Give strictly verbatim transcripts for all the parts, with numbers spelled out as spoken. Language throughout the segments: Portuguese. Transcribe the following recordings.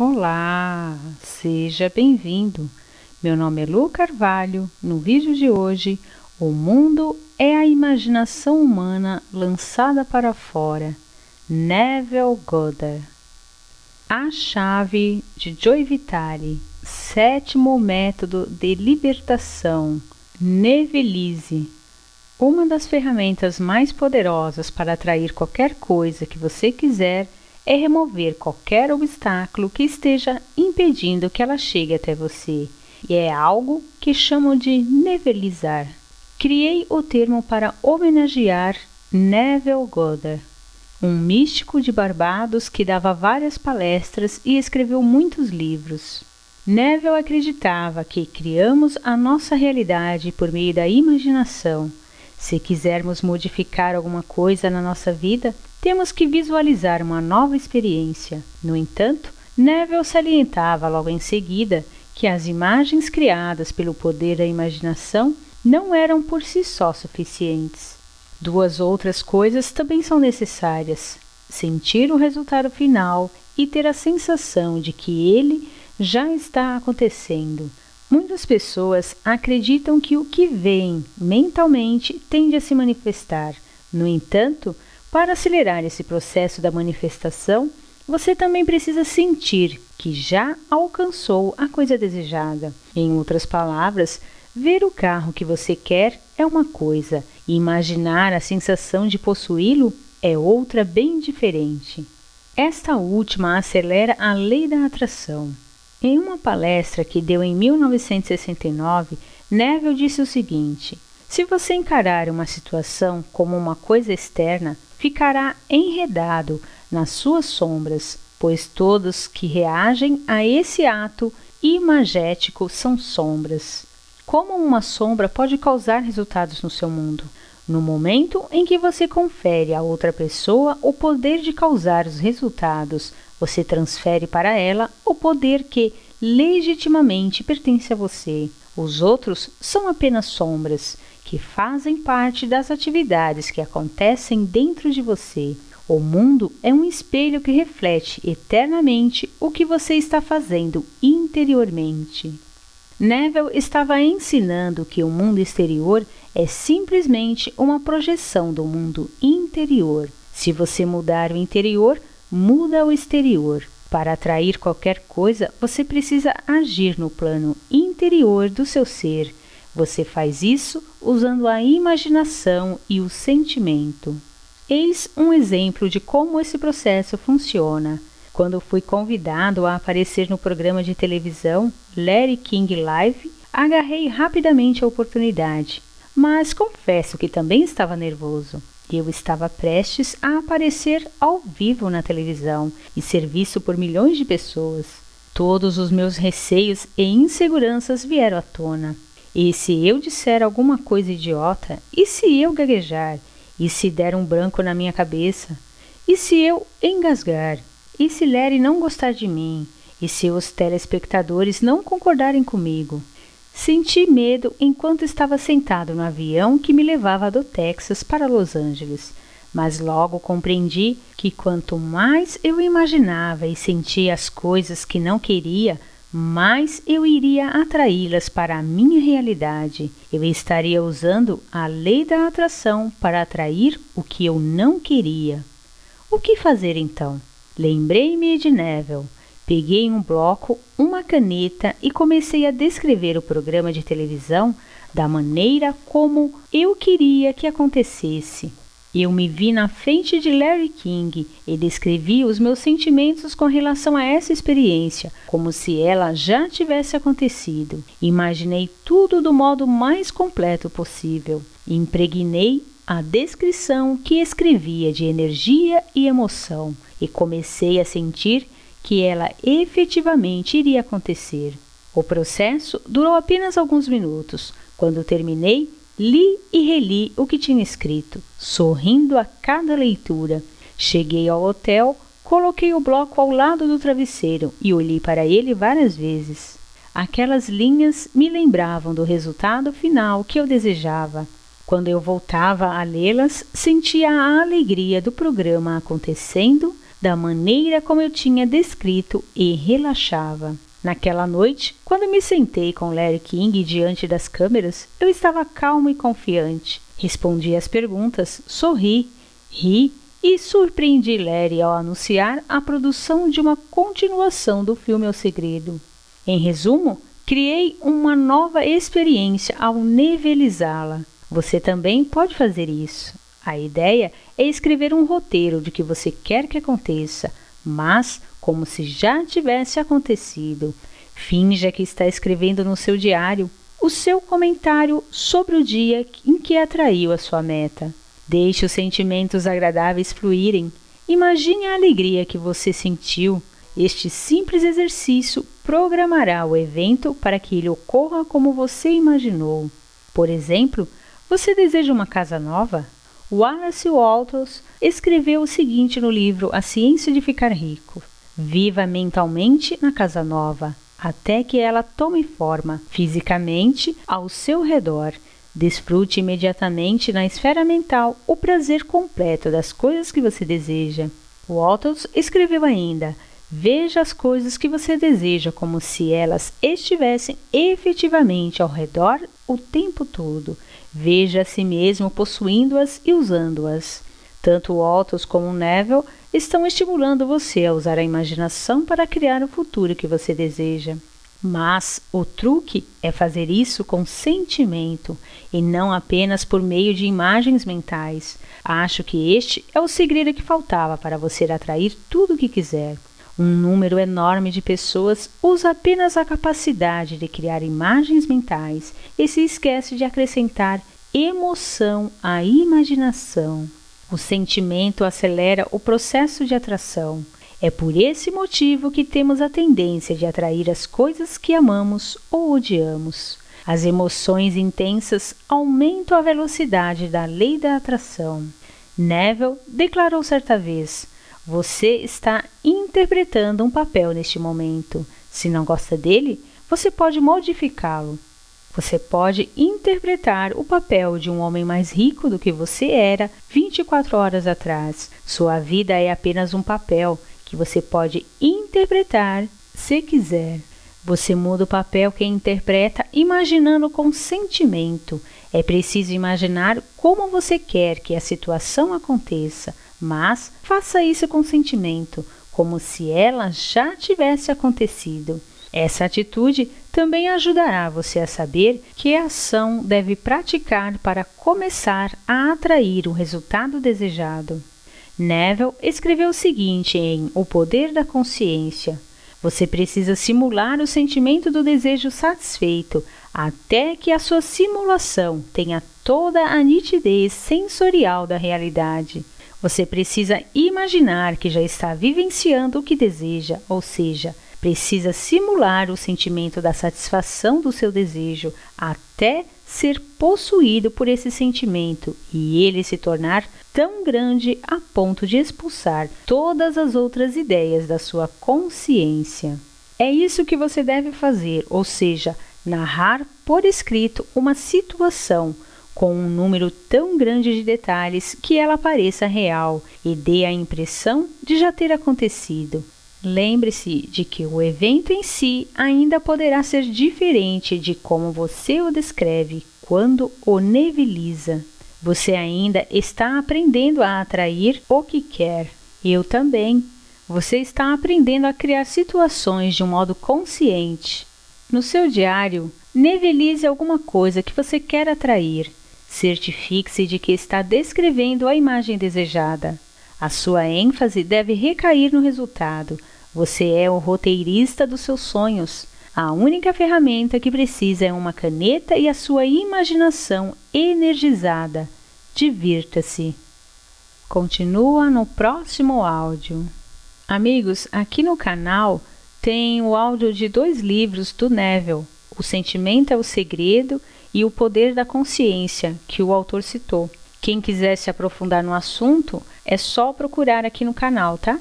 Olá, seja bem-vindo. Meu nome é Lu Carvalho. No vídeo de hoje, o mundo é a imaginação humana lançada para fora. Neville Goddard. A chave de Joe Vitale. Sétimo método de libertação. Nevillize. Uma das ferramentas mais poderosas para atrair qualquer coisa que você quiser é remover qualquer obstáculo que esteja impedindo que ela chegue até você, e é algo que chamam de Nevillizar. Criei o termo para homenagear Neville Goddard, um místico de Barbados que dava várias palestras e escreveu muitos livros. Neville acreditava que criamos a nossa realidade por meio da imaginação. Se quisermos modificar alguma coisa na nossa vida, temos que visualizar uma nova experiência. No entanto, Neville salientava logo em seguida que as imagens criadas pelo poder da imaginação não eram por si só suficientes. Duas outras coisas também são necessárias: sentir o resultado final e ter a sensação de que ele já está acontecendo. Muitas pessoas acreditam que o que veem mentalmente tende a se manifestar. No entanto, para acelerar esse processo da manifestação, você também precisa sentir que já alcançou a coisa desejada. Em outras palavras, ver o carro que você quer é uma coisa, e imaginar a sensação de possuí-lo é outra bem diferente. Esta última acelera a lei da atração. Em uma palestra que deu em mil novecentos e sessenta e nove, Neville disse o seguinte: se você encarar uma situação como uma coisa externa, ficará enredado nas suas sombras, pois todos que reagem a esse ato imagético são sombras. Como uma sombra pode causar resultados no seu mundo? No momento em que você confere a outra pessoa o poder de causar os resultados, você transfere para ela o poder que legitimamente pertence a você. Os outros são apenas sombras, que fazem parte das atividades que acontecem dentro de você. O mundo é um espelho que reflete eternamente o que você está fazendo interiormente. Neville estava ensinando que o mundo exterior é simplesmente uma projeção do mundo interior. Se você mudar o interior, muda o exterior. Para atrair qualquer coisa, você precisa agir no plano interior do seu ser. Você faz isso usando a imaginação e o sentimento. Eis um exemplo de como esse processo funciona. Quando fui convidado a aparecer no programa de televisão Larry King Live, agarrei rapidamente a oportunidade, mas confesso que também estava nervoso. Eu estava prestes a aparecer ao vivo na televisão e ser visto por milhões de pessoas. Todos os meus receios e inseguranças vieram à tona. E se eu disser alguma coisa idiota? E se eu gaguejar? E se der um branco na minha cabeça? E se eu engasgar? E se Larry não gostar de mim? E se os telespectadores não concordarem comigo? Senti medo enquanto estava sentado no avião que me levava do Texas para Los Angeles, mas logo compreendi que quanto mais eu imaginava e sentia as coisas que não queria, mais eu iria atraí-las para a minha realidade. Eu estaria usando a lei da atração para atrair o que eu não queria. O que fazer então? Lembrei-me de Neville. Peguei um bloco, uma caneta e comecei a descrever o programa de televisão da maneira como eu queria que acontecesse. Eu me vi na frente de Larry King e descrevi os meus sentimentos com relação a essa experiência, como se ela já tivesse acontecido. Imaginei tudo do modo mais completo possível. Impregnei a descrição que escrevia de energia e emoção e comecei a sentir que ela efetivamente iria acontecer. O processo durou apenas alguns minutos. Quando terminei, li e reli o que tinha escrito, sorrindo a cada leitura. Cheguei ao hotel, coloquei o bloco ao lado do travesseiro e olhei para ele várias vezes. Aquelas linhas me lembravam do resultado final que eu desejava. Quando eu voltava a lê-las, sentia a alegria do programa acontecendo, da maneira como eu tinha descrito e relaxava. Naquela noite, quando me sentei com Larry King diante das câmeras, eu estava calmo e confiante. Respondi às perguntas, sorri, ri e surpreendi Larry ao anunciar a produção de uma continuação do filme O Segredo. Em resumo, criei uma nova experiência ao nevelizá-la. Você também pode fazer isso. A ideia é escrever um roteiro do que você quer que aconteça, mas como se já tivesse acontecido. Finja que está escrevendo no seu diário o seu comentário sobre o dia em que atraiu a sua meta. Deixe os sentimentos agradáveis fluírem. Imagine a alegria que você sentiu. Este simples exercício programará o evento para que ele ocorra como você imaginou. Por exemplo, você deseja uma casa nova? Wallace Wattles escreveu o seguinte no livro A Ciência de Ficar Rico. Viva mentalmente na casa nova, até que ela tome forma fisicamente ao seu redor. Desfrute imediatamente na esfera mental o prazer completo das coisas que você deseja. Wattles escreveu ainda, veja as coisas que você deseja como se elas estivessem efetivamente ao redor o tempo todo. Veja a si mesmo possuindo-as e usando-as. Tanto Wattles como Neville estão estimulando você a usar a imaginação para criar o futuro que você deseja. Mas o truque é fazer isso com sentimento e não apenas por meio de imagens mentais. Acho que este é o segredo que faltava para você atrair tudo o que quiser. Um número enorme de pessoas usa apenas a capacidade de criar imagens mentais e se esquece de acrescentar emoção à imaginação. O sentimento acelera o processo de atração. É por esse motivo que temos a tendência de atrair as coisas que amamos ou odiamos. As emoções intensas aumentam a velocidade da lei da atração. Neville declarou certa vez, você está interpretando um papel neste momento. Se não gosta dele, você pode modificá-lo. Você pode interpretar o papel de um homem mais rico do que você era vinte e quatro horas atrás. Sua vida é apenas um papel que você pode interpretar se quiser. Você muda o papel que interpreta imaginando com sentimento. É preciso imaginar como você quer que a situação aconteça, mas faça isso com sentimento, como se ela já tivesse acontecido. Essa atitude também ajudará você a saber que ação deve praticar para começar a atrair o resultado desejado. Neville escreveu o seguinte em O Poder da Consciência. Você precisa simular o sentimento do desejo satisfeito até que a sua simulação tenha toda a nitidez sensorial da realidade. Você precisa imaginar que já está vivenciando o que deseja, ou seja, precisa simular o sentimento da satisfação do seu desejo até ser possuído por esse sentimento e ele se tornar tão grande a ponto de expulsar todas as outras ideias da sua consciência. É isso que você deve fazer, ou seja, narrar por escrito uma situação com um número tão grande de detalhes que ela pareça real e dê a impressão de já ter acontecido. Lembre-se de que o evento em si ainda poderá ser diferente de como você o descreve quando o nevilliza. Você ainda está aprendendo a atrair o que quer. Eu também. Você está aprendendo a criar situações de um modo consciente. No seu diário, nevillize alguma coisa que você quer atrair. Certifique-se de que está descrevendo a imagem desejada. A sua ênfase deve recair no resultado. Você é o roteirista dos seus sonhos. A única ferramenta que precisa é uma caneta e a sua imaginação energizada. Divirta-se! Continua no próximo áudio. Amigos, aqui no canal tem o áudio de dois livros do Neville, O Sentimento é o Segredo e O Poder da Consciência, que o autor citou. Quem quiser se aprofundar no assunto, é só procurar aqui no canal, tá?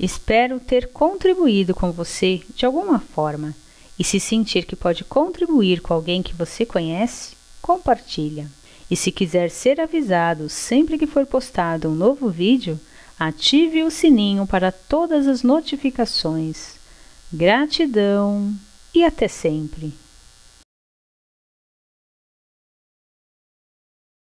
Espero ter contribuído com você de alguma forma. E se sentir que pode contribuir com alguém que você conhece, compartilha. E se quiser ser avisado sempre que for postado um novo vídeo, Ative o sininho para todas as notificações. Gratidão e até sempre!